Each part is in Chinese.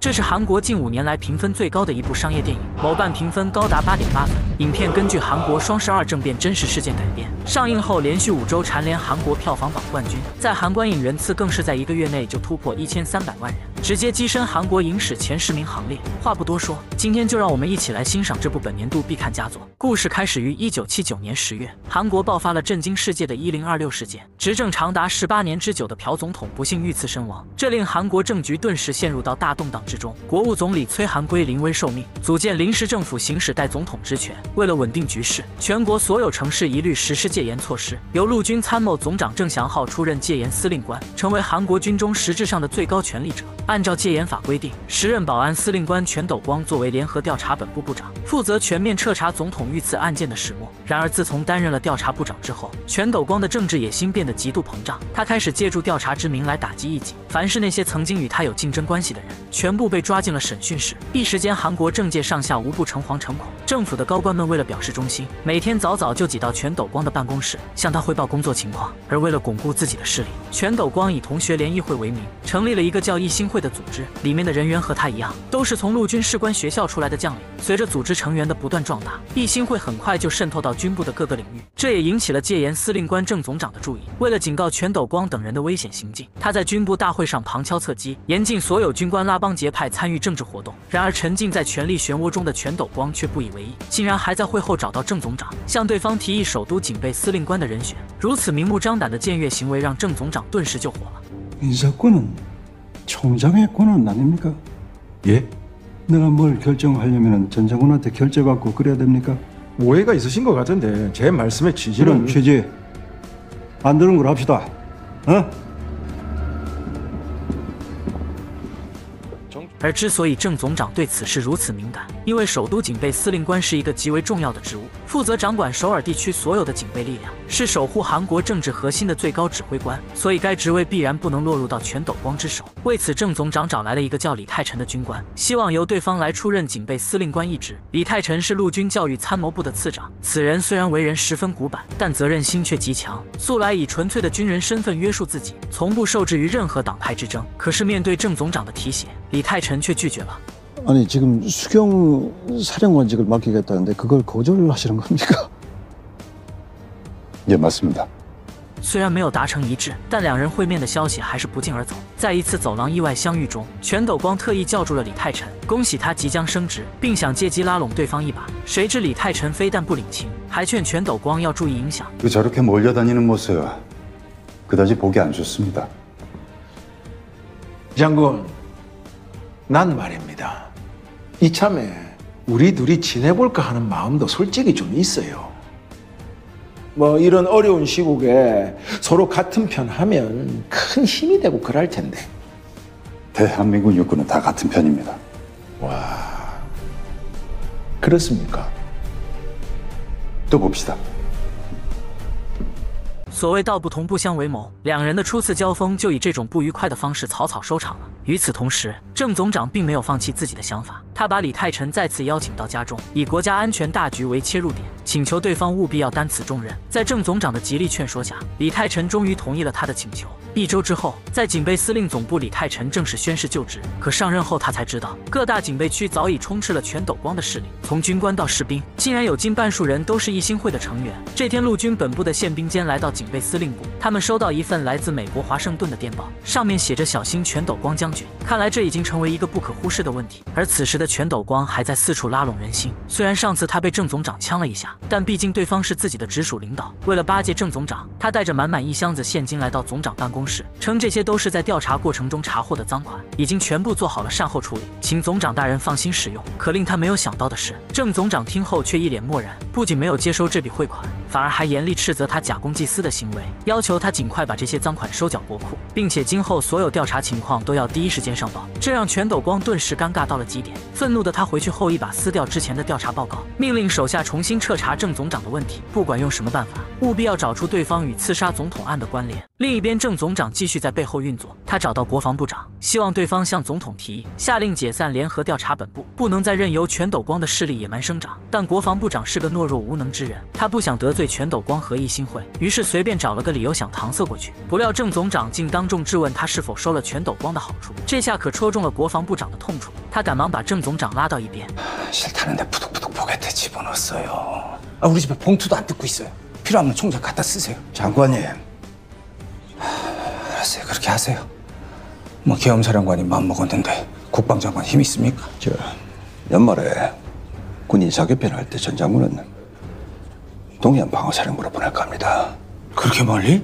这是韩国近5年来评分最高的一部商业电影，某瓣评分高达 8.8 分。影片根据韩国双12政变真实事件改编，上映后连续5周蝉联韩国票房榜冠军，在韩观影人次更是在1个月内就突破1300万人，直接跻身韩国影史前10名行列。话不多说，今天就让我们一起来欣赏这部本年度必看佳作。故事开始于1979年10月，韩国爆发了震惊世界的1026事件，执政长达18年之久的朴总统不幸遇刺身亡，这令韩国政局顿时陷入到大动荡之中，国务总理崔韩圭临危受命，组建临时政府行使代总统职权。为了稳定局势，全国所有城市一律实施戒严措施，由陆军参谋总长郑祥浩出任戒严司令官，成为韩国军中实质上的最高权力者。按照戒严法规定，时任保安司令官全斗光作为联合调查本部部长，负责全面彻查总统遇刺案件的始末。然而自从担任了调查部长之后，全斗光的政治野心变得极度膨胀，他开始借助调查之名来打击异己，凡是那些曾经与他有竞争关系的人，全部被抓进了审讯室。一时间，韩国政界上下无不诚惶诚恐。政府的高官们为了表示忠心，每天早早就挤到全斗光的办公室，向他汇报工作情况。而为了巩固自己的势力，全斗光以同学联谊会为名，成立了一个叫义兴会的组织，里面的人员和他一样，都是从陆军士官学校出来的将领。随着组织成员的不断壮大，义兴会很快就渗透到军部的各个领域，这也引起了戒严司令官郑总长的注意。为了警告全斗光等人的危险行径，他在军部大会上旁敲侧击，严禁所有军官拉帮结派参与政治活动。然而沉浸在权力漩涡中的全斗光却不以为意，竟然还在会后找到郑总长，向对方提议首都警备司令官的人选。如此明目张胆的僭越行为让郑总长顿时就火了。인사권은총장의권한아닙니까예내가뭘결정하려면전 장관한테 결재받고 그래야 됩니까? 오해가 있으신 것 같은데 제 말씀의 취지는 취지 안 되는 걸 합시다. 어?而之所以郑总长对此事如此敏感，因为首都警备司令官是一个极为重要的职务，负责掌管首尔地区所有的警备力量，是守护韩国政治核心的最高指挥官，所以该职位必然不能落入到全斗光之手。为此，郑总长找来了一个叫李泰臣的军官，希望由对方来出任警备司令官一职。李泰臣是陆军教育参谋部的次长，此人虽然为人十分古板，但责任心却极强，素来以纯粹的军人身份约束自己，从不受制于任何党派之争。可是面对郑总长的提携，李泰臣却拒绝了。아니지금수경사령관직을맡기겠다는데그걸거절하시는겁니까？예맞습니다。虽然没有达成一致，但两人会面的消息还是不胫而走。在一次走廊意外相遇中，全斗光特意叫住了李泰臣，恭喜他即将升职，并想借机拉拢对方一把。谁知李泰臣非但不领情，还劝全斗光要注意影响。그저렇게몰려다니는모습그다지보기안좋습니다장군난 말입니다. 이참에 우리 둘이 지내볼까 하는 마음도 솔직히 좀 있어요. 뭐 이런 어려운 시국에 서로 같은 편 하면 큰 힘이 되고 그럴 텐데. 대한민국 육군은 다 같은 편입니다. 와, 그렇습니까? 또 봅시다.所谓道不同不相为谋，两人的初次交锋就以这种不愉快的方式草草收场了。与此同时，郑总长并没有放弃自己的想法，他把李泰臣再次邀请到家中，以国家安全大局为切入点，请求对方务必要担此重任。在郑总长的极力劝说下，李泰臣终于同意了他的请求。1周之后，在警备司令总部，李泰臣正式宣誓就职。可上任后，他才知道各大警备区早已充斥了全斗光的势力，从军官到士兵，竟然有近半数人都是义兴会的成员。这天，陆军本部的宪兵间来到警备司令部，他们收到一份来自美国华盛顿的电报，上面写着“小心全斗光将军”。看来这已经成为一个不可忽视的问题。而此时的全斗光还在四处拉拢人心。虽然上次他被郑总长呛了一下，但毕竟对方是自己的直属领导。为了巴结郑总长，他带着满一箱子现金来到总长办公室，称这些都是在调查过程中查获的赃款，已经全部做好了善后处理，请总长大人放心使用。可令他没有想到的是，郑总长听后却一脸漠然，不仅没有接收这笔汇款，反而还严厉斥责他假公济私的行为，要求他尽快把这些赃款收缴国库，并且今后所有调查情况都要第一时间上报。这让全斗光顿时尴尬到了极点，愤怒的他回去后一把撕掉之前的调查报告，命令手下重新彻查郑总长的问题，不管用什么办法，务必要找出对方与刺杀总统案的关联。另一边，郑总长继续在背后运作。他找到国防部长，希望对方向总统提议，下令解散联合调查本部，不能再任由全斗光的势力野蛮生长。但国防部长是个懦弱无能之人，他不想得罪全斗光和一心会，于是随便找了个理由想搪塞过去。不料郑总长竟当众质问他是否收了全斗光的好处，这下可戳中了国防部长的痛处。他赶忙把郑总长拉到一边。싫다는데 부득부득 포개에 집어넣었어요. 아 우리 집에 봉투도 안 뜯고 있어요. 필요하면 총장 갖다 쓰세요. 장관님. 알았어요. 그렇게 하세요. 뭐 계엄사령관이 마음먹었는데 국방장관 힘 있습니까? 저 연말에 군인 사격편 할 때 전 장군은 동해안 방어사령부로 보낼까 합니다. 그렇게 멀리?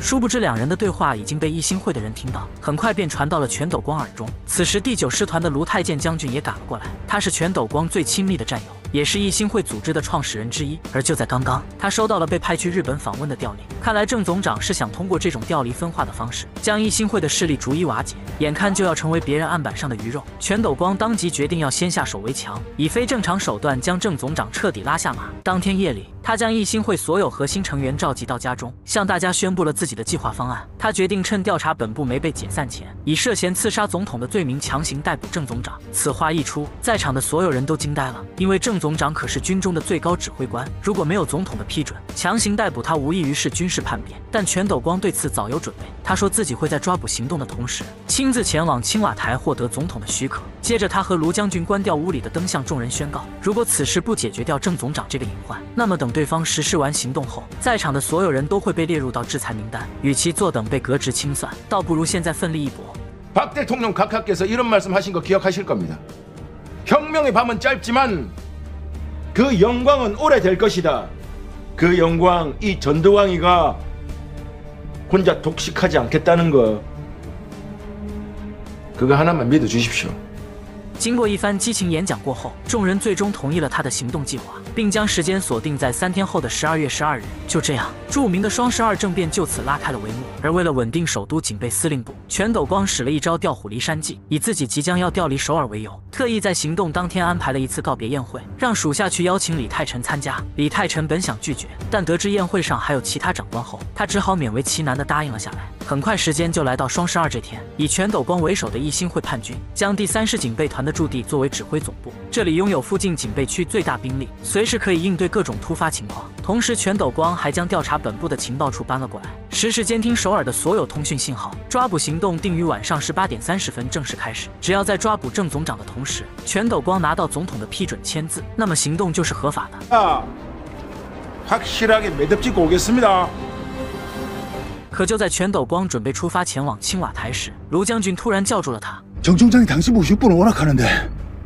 殊不知，两人的对话已经被一心会的人听到，很快便传到了全斗光耳中。此时，第九师团的卢太建将军也赶了过来，他是全斗光最亲密的战友，也是一心会组织的创始人之一。而就在刚刚，他收到了被派去日本访问的调令，看来郑总长是想通过这种调离分化的方式，将一心会的势力逐一瓦解。眼看就要成为别人案板上的鱼肉，全斗光当即决定要先下手为强，以非正常手段将郑总长彻底拉下马。当天夜里，他将一心会所有核心成员召集到家中，向大家宣布了自己的计划方案。他决定趁调查本部没被解散前，以涉嫌刺杀总统的罪名强行逮捕郑总长。此话一出，在场的所有人都惊呆了，因为郑总长可是军中的最高指挥官，如果没有总统的批准，强行逮捕他无异于是军事叛变。但全斗光对此早有准备，他说自己会在抓捕行动的同时，亲自前往青瓦台获得总统的许可。接着，他和卢将军关掉屋里的灯，向众人宣告：如果此事不解决掉郑总长这个隐患，那么等对方实施完行动后，在场的所有人都会被列入到制裁名单。 与其坐等被革职清算，倒不如现在奋力一搏。박 대통령 각하께서 이런 말씀하신 거 기억하실 겁니다. 혁명의 밤은 짧지만 그 영광은 오래될 것이다. 그 영광 이 전두광이가 혼자 독식하지 않겠다는 거 그거 하나만 믿어주십시오. 经过一番激情演讲过后，众人最终同意了他的行动计划，并将时间锁定在3天后的12月12日。就这样，著名的双12政变就此拉开了帷幕。而为了稳定首都警备司令部，全斗光使了一招调虎离山计，以自己即将要调离首尔为由，特意在行动当天安排了一次告别宴会，让属下去邀请李泰臣参加。李泰臣本想拒绝，但得知宴会上还有其他长官后，他只好勉为其难地答应了下来。很快，时间就来到双12这天，以全斗光为首的一心会叛军将第3师警备团 的驻地作为指挥总部，这里拥有附近警备区最大兵力，随时可以应对各种突发情况。同时，全斗光还将调查本部的情报处搬了过来，实时监听首尔的所有通讯信号。抓捕行动定于晚上18点30分正式开始。只要在抓捕郑总长的同时，全斗光拿到总统的批准签字，那么行动就是合法的。확실하게 매듭지고 오겠습니다。 可就在全斗光准备出发前往青瓦台时，卢将军突然叫住了他。 정 총장이 당신 보고 욕보러 워낙 하는데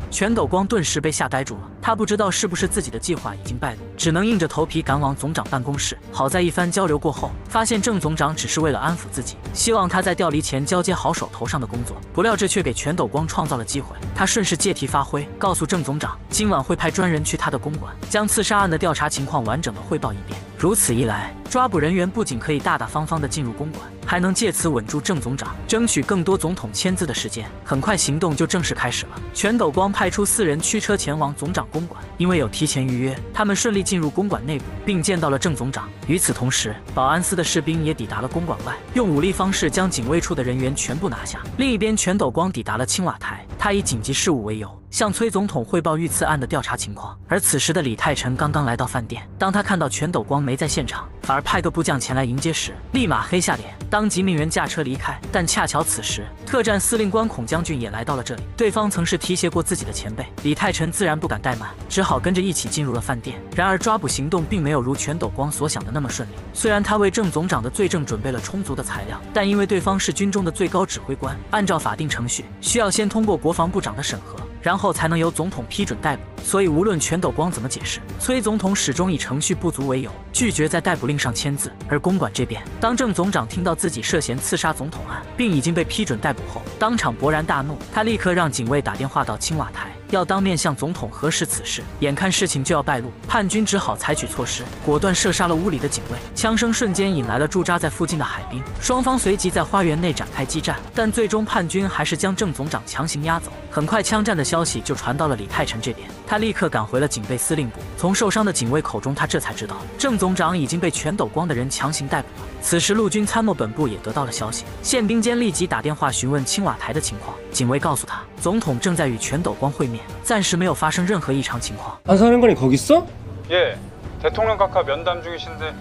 全斗光顿时被吓呆住了，他不知道是不是自己的计划已经败露，只能硬着头皮赶往总长办公室。好在一番交流过后，发现郑总长只是为了安抚自己，希望他在调离前交接好手头上的工作。不料这却给全斗光创造了机会，他顺势借题发挥，告诉郑总长今晚会派专人去他的公馆，将刺杀案的调查情况完整的汇报一遍。如此一来，抓捕人员不仅可以大大方方的进入公馆，还能借此稳住郑总长，争取更多总统签字的时间。很快，行动就正式开始了。全斗光派出4人驱车前往总长公馆，因为有提前预约，他们顺利进入公馆内部，并见到了郑总长。与此同时，保安司的士兵也抵达了公馆外，用武力方式将警卫处的人员全部拿下。另一边，全斗光抵达了青瓦台，他以紧急事务为由， 向崔总统汇报遇刺案的调查情况，而此时的李泰臣刚刚来到饭店，当他看到全斗光没在现场，反而派个部将前来迎接时，立马黑下脸，当即命人驾车离开。但恰巧此时，特战司令官孔将军也来到了这里，对方曾是提携过自己的前辈，李泰臣自然不敢怠慢，只好跟着一起进入了饭店。然而抓捕行动并没有如全斗光所想的那么顺利，虽然他为郑总长的罪证准备了充足的材料，但因为对方是军中的最高指挥官，按照法定程序，需要先通过国防部长的审核， 然后才能由总统批准逮捕，所以无论全斗光怎么解释，崔总统始终以程序不足为由，拒绝在逮捕令上签字。而公馆这边，当郑总长听到自己涉嫌刺杀总统案，并已经被批准逮捕后，当场勃然大怒，他立刻让警卫打电话到青瓦台。要当面向总统核实此事。眼看事情就要败露，叛军只好采取措施，果断射杀了屋里的警卫。枪声瞬间引来了驻扎在附近的海兵，双方随即在花园内展开激战。但最终叛军还是将郑总长强行押走。很快，枪战的消息就传到了李泰臣这边，他立刻赶回了警备司令部。从受伤的警卫口中，他这才知道郑总长已经被全斗光的人强行逮捕了。此时，陆军参谋本部也得到了消息，宪兵间立即打电话询问青瓦台的情况。警卫告诉他，总统正在与全斗光会面，暂时没有发生任何异常情况。안사령관이거기 있어? 예, 대통령 각하 면담 중이신데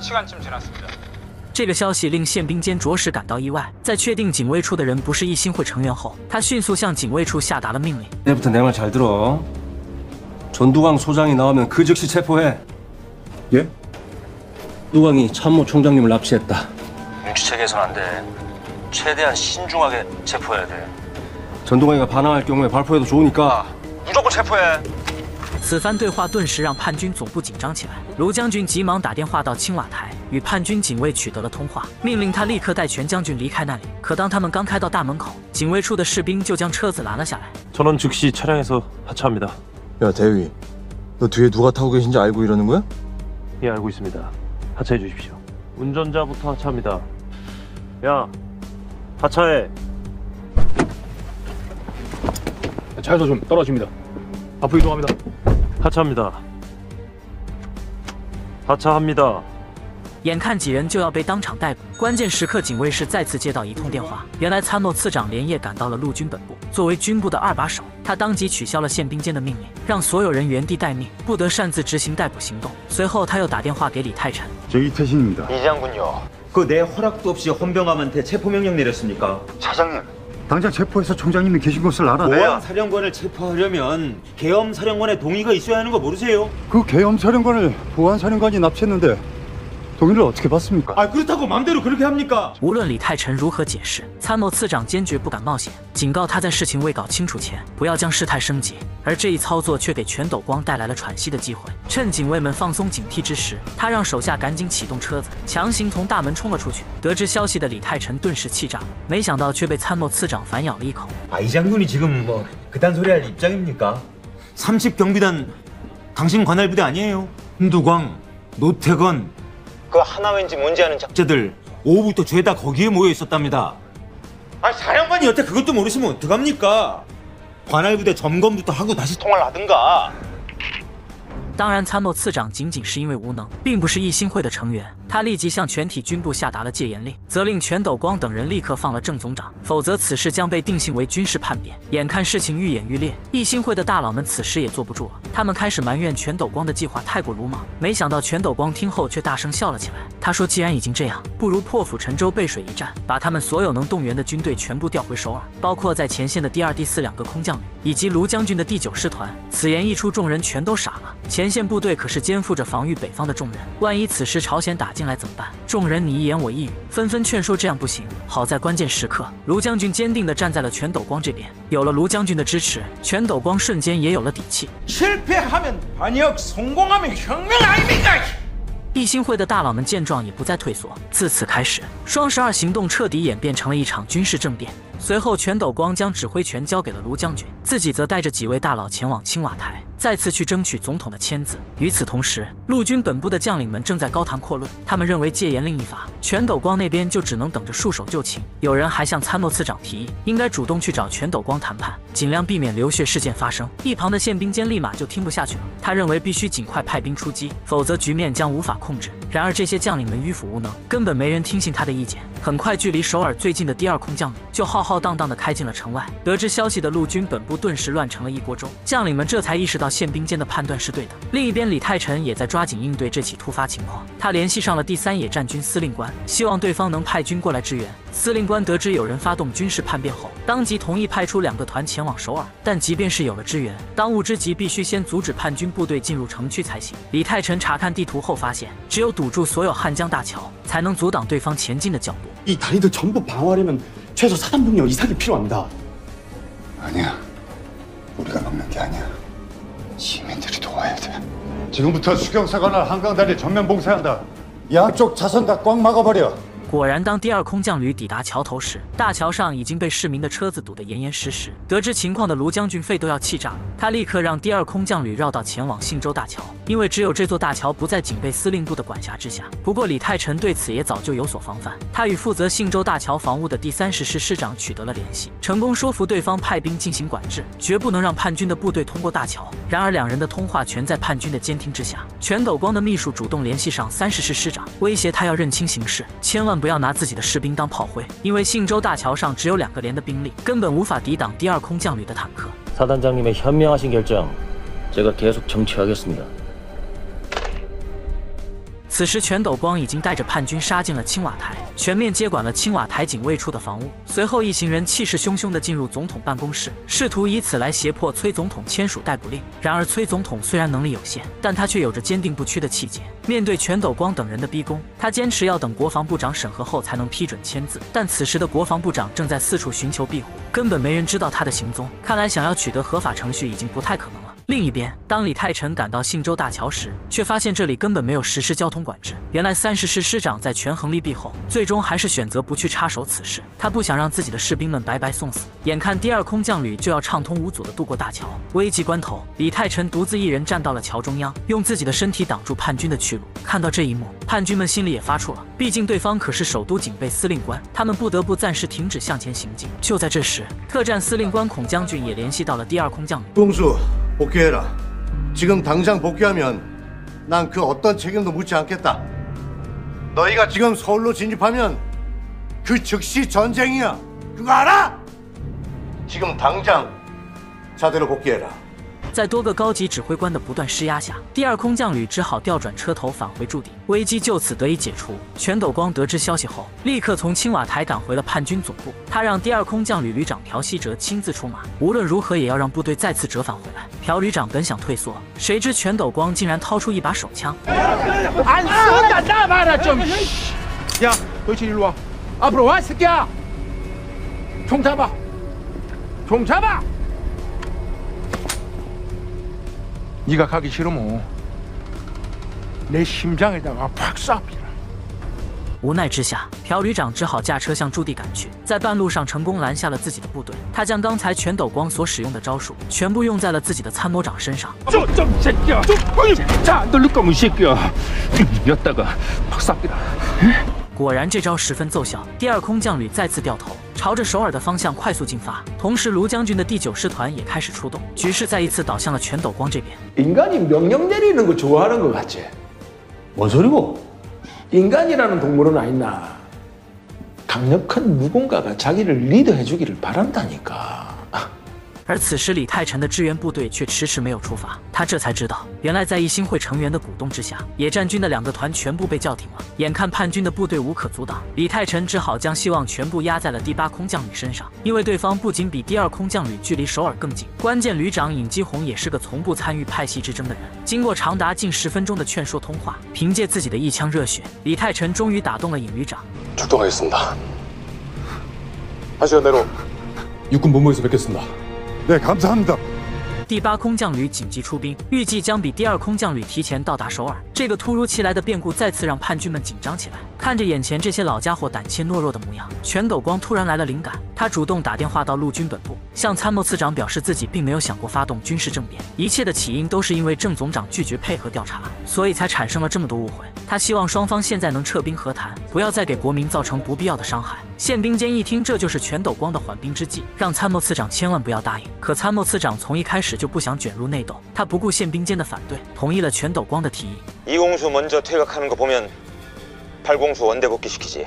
1시간쯤 지났습니다. 这个消息令宪兵间着实感到意外。在确定警卫处的人不是一心会成员后，他迅速向警卫处下达了命令。내부터 내 말 잘 들어. 전두광 소장이 나오면 그 즉시 체포해. 예? 전두광이 참모 총장님을 납치했다. 눈치채게선 안 돼. 최대한 신중하게 체포해야 돼. 전두광이가 반항할 경우에 발포해도 좋으니까 무조건 체포해. 此番对话顿时让叛军总部紧张起来，卢将军急忙打电话到青瓦台，与叛军警卫取得了通话，命令他立刻带全将军离开那里。可当他们刚开到大门口，警卫处的士兵就将车子拦了下来。저는 즉시 차량에서 하차합니다. 야 대위, 너 뒤에 누가 타고 계신지 알고 이러는 거야? 예 알고 있습니다. 하차해 주십시오. 운전자부터 하차합니다. 야, 하차해. 차에서 좀 떨어집니다. 앞으로 이동합니다. 하차합니다. 하차합니다. 眼看几人就要被当场逮捕，关键时刻，警卫室再次接到一通电话。原来参谋次长连夜赶到了陆军本部，作为军部的二把手，他当即取消了宪兵间的命令，让所有人原地待命，不得擅自执行逮捕行动。随后，他又打电话给李泰臣。저 이태신입니다. 이 장군요. 그 내 허락도 없이 헌병함한테 체포 명령 내렸습니까? 차장님. 당장 체포해서 총장님이 계신 곳을 알아내. 뭐야? 사령관을 체포하려면 계엄 사령관의 동의가 있어야 하는 거 모르세요? 그 계엄 사령관을 보안 사령관이 납치했는데 동의를 어떻게 받습니까? 아 그렇다고 마음대로 그렇게 합니까? 无论李泰臣如何解释，参谋次长坚决不敢冒险，警告他在事情未搞清楚前不要将事态升级。而这一操作却给全斗光带来了喘息的机会。趁警卫们放松警惕之时，他让手下赶紧启动车子，强行从大门冲了出去。得知消息的李泰臣顿时气炸了，没想到却被参谋次长反咬了一口。아 이 장군이 지금 뭐 그딴 소리 할 입장입니까? 30 경비단 당신 관할 부대 아니에요? 한두광, 노태건. 그 하나 왠지 뭔지 아는 작자들 오후부터 죄다 거기에 모여 있었답니다. 아 사령관이 여태 그것도 모르시면 어떡합니까? 관할 부대 점검부터 하고 다시 통화를 하든가. 当然，参谋次长仅仅是因为无能，并不是一心会的成员。他立即向全体军部下达了戒严令，责令全斗光等人立刻放了郑总长，否则此事将被定性为军事叛变。眼看事情愈演愈烈，一心会的大佬们此时也坐不住了，他们开始埋怨全斗光的计划太过鲁莽。没想到全斗光听后却大声笑了起来，他说：“既然已经这样，不如破釜沉舟，背水一战，把他们所有能动员的军队全部调回首尔，包括在前线的第二、第四两个空降旅，以及卢将军的第九师团。”此言一出，众人全都傻了。前线部队可是肩负着防御北方的重任，万一此时朝鲜打进来怎么办？众人你一言我一语，纷纷劝说这样不行。好在关键时刻，卢将军坚定地站在了全斗光这边。有了卢将军的支持，全斗光瞬间也有了底气。一心会的大佬们见状也不再退缩。自此开始，双12行动彻底演变成了一场军事政变。随后，全斗光将指挥权交给了卢将军，自己则带着几位大佬前往青瓦台。再次去争取总统的签字。与此同时，陆军本部的将领们正在高谈阔论，他们认为戒严令一发，全斗光那边就只能等着束手就擒。有人还向参谋次长提议，应该主动去找全斗光谈判，尽量避免流血事件发生。一旁的宪兵间立马就听不下去了，他认为必须尽快派兵出击，否则局面将无法控制。然而这些将领们迂腐无能，根本没人听信他的意见。很快，距离首尔最近的第二空降旅就浩浩荡荡地开进了城外。得知消息的陆军本部顿时乱成了一锅粥，将领们这才意识到宪兵间的判断是对的。另一边，李泰臣也在抓紧应对这起突发情况。他联系上了第3野战军司令官，希望对方能派军过来支援。司令官得知有人发动军事叛变后，当即同意派出2个团前往首尔。但即便是有了支援，当务之急必须先阻止叛军部队进入城区才行。李泰臣查看地图后发现，只有堵住所有汉江大桥，才能阻挡对方前进的脚步。이 다리도 전부 방어하려면 최소 4단병력 이상이 필요합니다. 아니야, 우리가 막는 게 아니야. 시민들이 도와야 돼. 지금부터 수경사관을 한강 다리 전면 봉쇄한다. 양쪽 차선 다 꽉 막아버려. 果然，当第二空降旅抵达桥头时，大桥上已经被市民的车子堵得严严实实。得知情况的卢将军肺都要气炸了，他立刻让第二空降旅绕道前往信州大桥，因为只有这座大桥不在警备司令部的管辖之下。不过李泰臣对此也早就有所防范，他与负责信州大桥防务的第30师师长取得了联系，成功说服对方派兵进行管制，绝不能让叛军的部队通过大桥。然而两人的通话全在叛军的监听之下。全斗光的秘书主动联系上30师师长，威胁他要认清形势，千万不要拿自己的士兵当炮灰，因为信州大桥上只有2个连的兵力，根本无法抵挡第二空降旅的坦克。사 단장님의 현명하신 결정, 제가 계속 정치하겠습니다. 此时，全斗光已经带着叛军杀进了青瓦台，全面接管了青瓦台警卫处的防务。随后，一行人气势汹汹地进入总统办公室，试图以此来胁迫崔总统签署逮捕令。然而，崔总统虽然能力有限，但他却有着坚定不屈的气节。面对全斗光等人的逼宫，他坚持要等国防部长审核后才能批准签字。但此时的国防部长正在四处寻求庇护，根本没人知道他的行踪。看来，想要取得合法程序已经不太可能了。 另一边，当李泰臣赶到信州大桥时，却发现这里根本没有实施交通管制。原来30师师长在权衡利弊后，最终还是选择不去插手此事。他不想让自己的士兵们白白送死。眼看第二空降旅就要畅通无阻地渡过大桥，危急关头，李泰臣独自一人站到了桥中央，用自己的身体挡住叛军的去路。看到这一幕，叛军们心里也发怵了，毕竟对方可是首都警备司令官，他们不得不暂时停止向前行进。就在这时，特战司令官孔将军也联系到了第二空降旅。 복귀해라. 지금 당장 복귀하면 난 그 어떤 책임도 묻지 않겠다. 너희가 지금 서울로 진입하면 그 즉시 전쟁이야. 그거 알아? 지금 당장 자대로 복귀해라. 在多个高级指挥官的不断施压下，第二空降旅只好调转车头返回驻地，危机就此得以解除。全斗光得知消息后，立刻从青瓦台赶回了叛军总部。他让第二空降旅旅长朴熙哲亲自出马，无论如何也要让部队再次折返回来。朴旅长本想退缩，谁知全斗光竟然掏出一把手枪。네가 가기 싫으면 내 심장에다가 팍 쏴. 无奈之下，朴旅长只好驾车向驻地赶去，在半路上成功拦下了自己的部队。他将刚才全斗光所使用的招数全部用在了自己的参谋长身上。果然，这招十分奏效。第二空降旅再次掉头，朝着首尔的方向快速进发。同时，卢将军的第9师团也开始出动，局势再一次倒向了全斗光这边。인간이 명령 내리는 거 좋아하는 것 같지? 뭔 소리고? 인간이라는 동물은 아니나 강력한 누군가가 자기를 리드해주기를 바란다니까. 而此时，李泰臣的支援部队却迟迟没有出发。他这才知道，原来在一新会成员的鼓动之下，野战军的2个团全部被叫停了。眼看叛军的部队无可阻挡，李泰臣只好将希望全部压在了第8空降旅身上。因为对方不仅比第2空降旅距离首尔更近，关键旅长尹基宏也是个从不参与派系之争的人。经过长达近10分钟的劝说通话，凭借自己的一腔热血，李泰臣终于打动了尹旅长。출동하겠습니다8시간 내로 육군본부에서 뵙겠습니다. 对，感谢您。第8空降旅紧急出兵，预计将比第2空降旅提前到达首尔。这个突如其来的变故再次让叛军们紧张起来。看着眼前这些老家伙胆怯懦弱的模样，全斗光突然来了灵感，他主动打电话到陆军本部，向参谋次长表示自己并没有想过发动军事政变，一切的起因都是因为郑总长拒绝配合调查，所以才产生了这么多误会。他希望双方现在能撤兵和谈，不要再给国民造成不必要的伤害。 宪兵监一听，这就是全斗光的缓兵之计，让参谋次长千万不要答应。可参谋次长从一开始就不想卷入内斗，他不顾宪兵监的反对，同意了全斗光的提议。이공수 먼저 퇴각하는 거 보면 팔공수 원대 복귀시키지.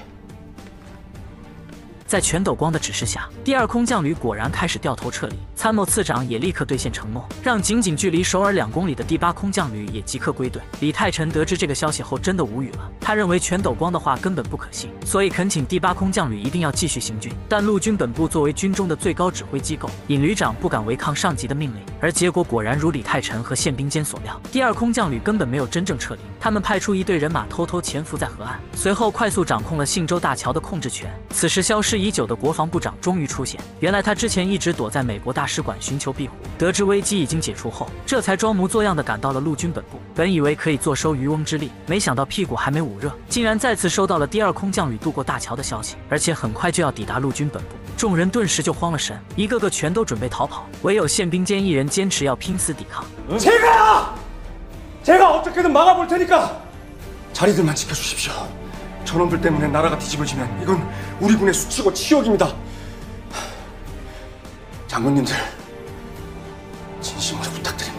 在全斗光的指示下，第2空降旅果然开始掉头撤离。参谋次长也立刻兑现承诺，让仅距离首尔2公里的第8空降旅也即刻归队。李泰臣得知这个消息后，真的无语了。他认为全斗光的话根本不可信，所以恳请第8空降旅一定要继续行军。但陆军本部作为军中的最高指挥机构，尹旅长不敢违抗上级的命令。而结果果然如李泰臣和宪兵间所料，第2空降旅根本没有真正撤离，他们派出一队人马偷偷潜伏在河岸，随后快速掌控了信州大桥的控制权。此时，消失已久的国防部长终于出现。原来他之前一直躲在美国大使馆寻求庇护，得知危机已经解除后，这才装模作样的赶到了陆军本部。本以为可以坐收渔翁之利，没想到屁股还没捂热，竟然再次收到了第二空降旅渡过大桥的消息，而且很快就要抵达陆军本部。众人顿时就慌了神，一个个全都准备逃跑，唯有宪兵坚一人坚持要拼死抵抗。제가 어떻게든 막아볼 테니까 자리들만 지켜주십시오. 저놈들 때문에 나라가 뒤집어지면 이건 우리 군의 수치고 치욕입니다. 장군님들 진심으로 부탁드립니다.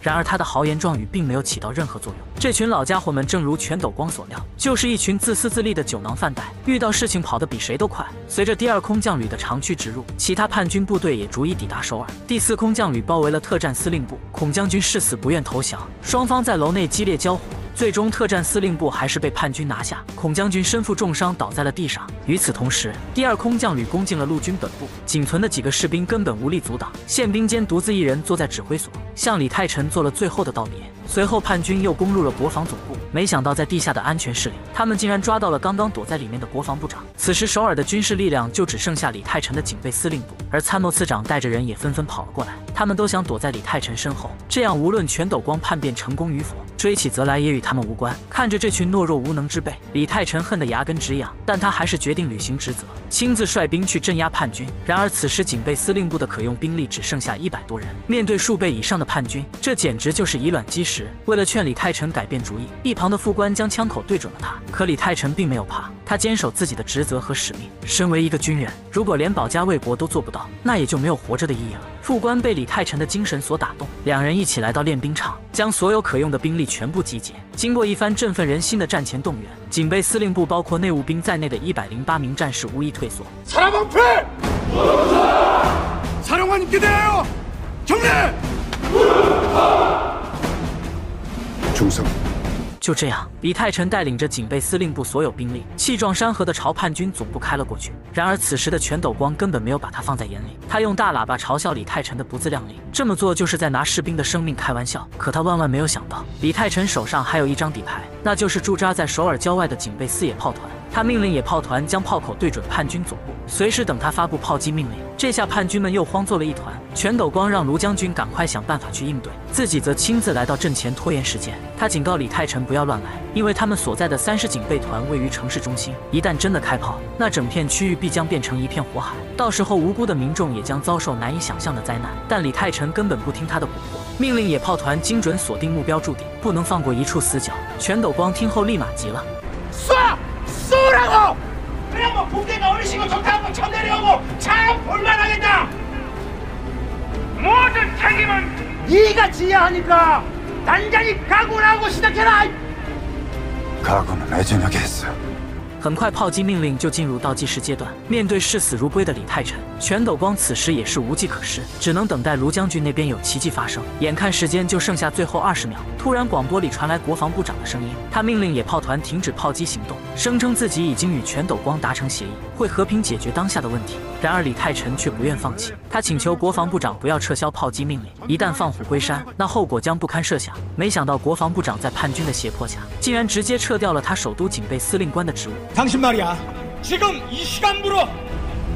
然而他的豪言壮语并没有起到任何作用。这群老家伙们正如全斗光所料，就是一群自私自利的酒囊饭袋，遇到事情跑得比谁都快。随着第二空降旅的长驱直入，其他叛军部队也逐一抵达首尔。第四空降旅包围了特战司令部，孔将军誓死不愿投降，双方在楼内激烈交火。最终，特战司令部还是被叛军拿下，孔将军身负重伤倒在了地上。与此同时，第二空降旅攻进了陆军本部，仅存的几个士兵根本无力阻挡。宪兵坚独自一人坐在指挥所，向李泰臣做了最后的道别。随后，叛军又攻入了国防总部，没想到在地下的安全室里，他们竟然抓到了刚刚躲在里面的国防部长。此时，首尔的军事力量就只剩下李泰臣的警备司令部，而参谋次长带着人也纷纷跑了过来，他们都想躲在李泰臣身后，这样无论全斗光叛变成功与否，追起责来也与他们无关。看着这群懦弱无能之辈，李泰臣恨得牙根直痒，但他还是决定履行职责，亲自率兵去镇压叛军。然而此时警备司令部的可用兵力只剩下100多人，面对数倍以上的叛军，这简直就是以卵击石。为了劝李泰臣改变主意，一旁的副官将枪口对准了他，可李泰臣并没有怕，他坚守自己的职责和使命。身为一个军人，如果连保家卫国都做不到，那也就没有活着的意义了。副官被李泰臣的精神所打动，两人一起来到练兵场，将所有可用的兵力全部集结。经过一番振奋人心的战前动员，警备司令部包括内务兵在内的108名战士无一退缩。就这样，李泰臣带领着警备司令部所有兵力，气壮山河地朝叛军总部开了过去。然而此时的全斗光根本没有把他放在眼里，他用大喇叭嘲笑李泰臣的不自量力，这么做就是在拿士兵的生命开玩笑。可他万万没有想到，李泰臣手上还有一张底牌，那就是驻扎在首尔郊外的警备四野炮团。他命令野炮团将炮口对准叛军总部，随时等他发布炮击命令。这下叛军们又慌作了一团。全斗光让卢将军赶快想办法去应对，自己则亲自来到阵前拖延时间。他警告李泰臣不要乱来，因为他们所在的30警备团位于城市中心，一旦真的开炮，那整片区域必将变成一片火海，到时候无辜的民众也将遭受难以想象的灾难。但李泰臣根本不听他的蛊惑，命令野炮团精准锁定目标驻地，不能放过一处死角。全斗光听后立马急了。很快，炮击命令就进入倒计时阶段。面对视死如归的李泰臣，全斗光此时也是无计可施，只能等待卢将军那边有奇迹发生。眼看时间就剩下最后20秒，突然广播里传来国防部长的声音，他命令野炮团停止炮击行动，声称自己已经与全斗光达成协议，会和平解决当下的问题。然而李泰臣却不愿放弃，他请求国防部长不要撤销炮击命令，一旦放虎归山，那后果将不堪设想。没想到国防部长在叛军的胁迫下，竟然直接撤掉了他首都警备司令官的职务。 당신 말이야. 지금 이 시간부로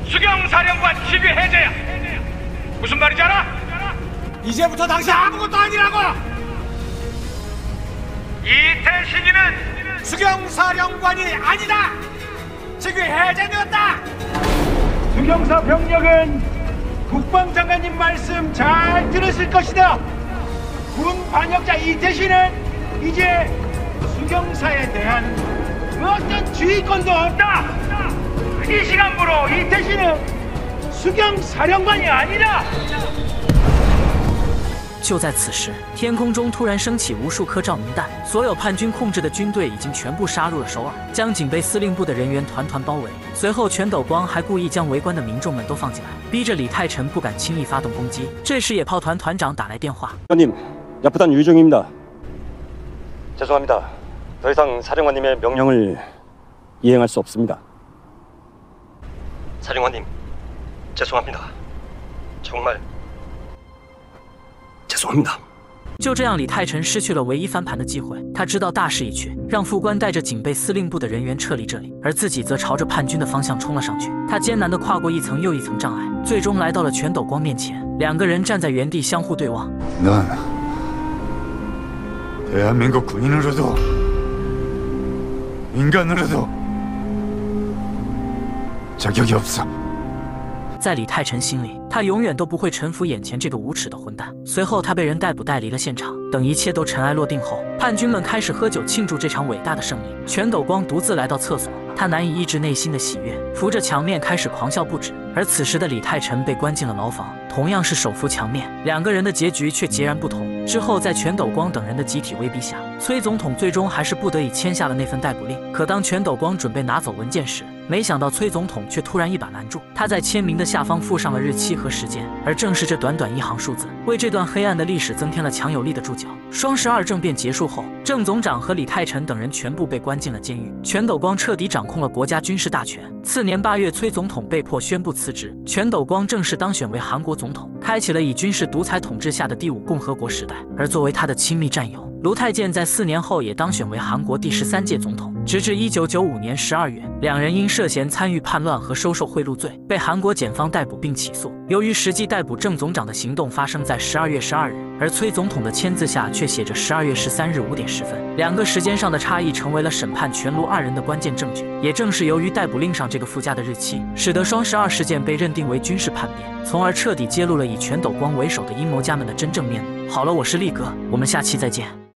수경사령관 직위 해제야. 무슨 말인지 알아? 이제부터 당신 아무것도 아니라고. 이태신이는 수경사령관이 아니다. 직위 해제되었다. 수경사 병력은 국방장관님 말씀 잘 들으실 것이다. 군 반역자 이태신은 이제 수경사에 대한 어떤 지휘권도 없다. 이 시간부로 이태신은 수경사령관이 아니라. 就在此时，天空中突然升起无数颗照明弹，所有叛军控制的军队已经全部杀入了首尔，将警备司令部的人员团团包围。随后，全斗光还故意将围观的民众们都放进来，逼着李泰臣不敢轻易发动攻击。这时，野炮团团长打来电话：장님 야프단 유종입니다. 죄송합니다. 더 이상 사령관님의 명령을 이행할 수 없습니다. 사령관님, 죄송합니다. 정말 죄송합니다. 就这样，李泰臣失去了唯一翻盘的机会。他知道大势已去，让副官带着警备司令部的人员撤离这里，而自己则朝着叛军的方向冲了上去。他艰难地跨过一层又一层障碍，最终来到了全斗光面前。两个人站在原地相互对望。 대한민국 군인으로도 인간으로도 자격이 없어. 在李泰臣心里，他永远都不会臣服眼前这个无耻的混蛋。随后，他被人逮捕带离了现场。等一切都尘埃落定后，叛军们开始喝酒庆祝这场伟大的胜利。全斗光独自来到厕所，他难以抑制内心的喜悦，扶着墙面开始狂笑不止。而此时的李泰臣被关进了牢房，同样是手扶墙面，两个人的结局却截然不同。之后，在全斗光等人的集体威逼下，崔总统最终还是不得已签下了那份逮捕令。可当全斗光准备拿走文件时， 没想到崔总统却突然一把拦住他，在签名的下方附上了日期和时间，而正是这短短一行数字，为这段黑暗的历史增添了强有力的注脚。双12政变结束后，郑总长和李泰臣等人全部被关进了监狱，全斗光彻底掌控了国家军事大权。次年8月，崔总统被迫宣布辞职，全斗光正式当选为韩国总统，开启了以军事独裁统治下的第5共和国时代。而作为他的亲密战友 卢泰健在4年后也当选为韩国第13届总统，直至1995年12月，两人因涉嫌参与叛乱和收受贿赂罪被韩国检方逮捕并起诉。由于实际逮捕郑总长的行动发生在12月12日，而崔总统的签字下却写着12月13日5点10分，两个时间上的差异成为了审判全卢二人的关键证据。也正是由于逮捕令上这个附加的日期，使得双12事件被认定为军事叛变，从而彻底揭露了以全斗光为首的阴谋家们的真正面目。好了，我是力哥，我们下期再见。